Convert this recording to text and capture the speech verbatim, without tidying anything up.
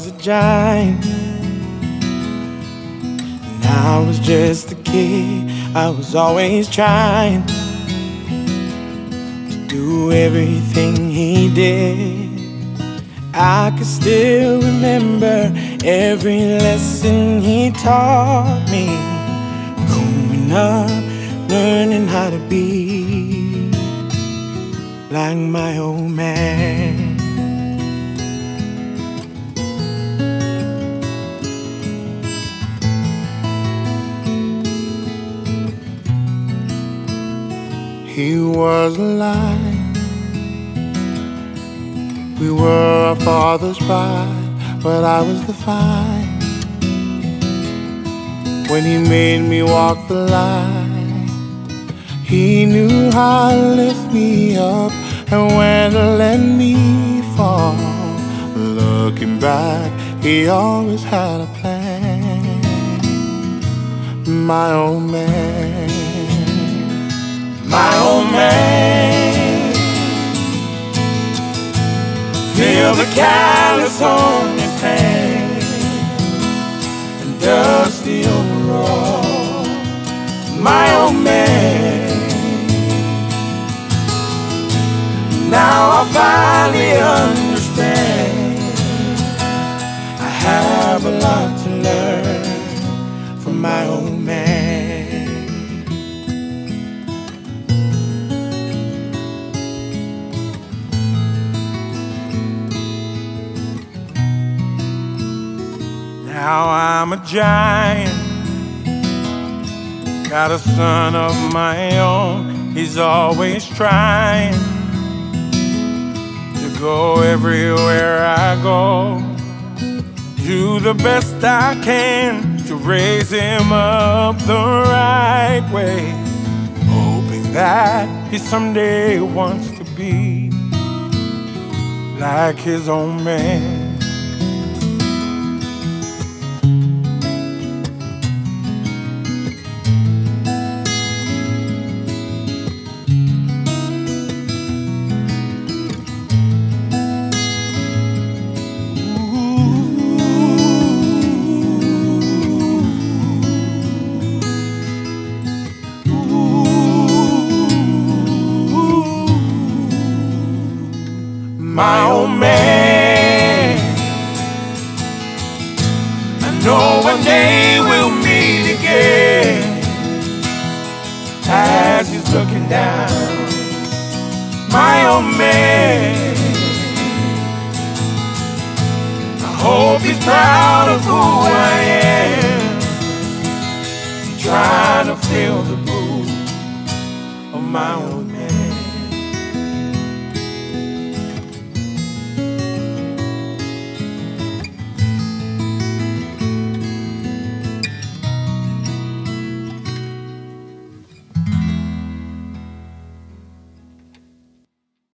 was a giant, and I was just a kid. I was always trying to do everything he did. I could still remember every lesson he taught me, growing up, learning how to be like my old man. He was alive, we were our father's pride, but I was the fine when he made me walk the line. He knew how to lift me up and when to let me fall. Looking back, he always had a plan, my old man. My old man, feel the callus on his hand and dusty overall. My old man, now I finally understand. I have a lot to learn from my old man. Now I'm a giant, got a son of my own. He's always trying to go everywhere I go, do the best I can to raise him up the right way, hoping that he someday wants to be like his own man. My old man, I know one day we'll meet again. As he's looking down, my old man, I hope he's proud of who I am. Trying to fill the boots of my old man.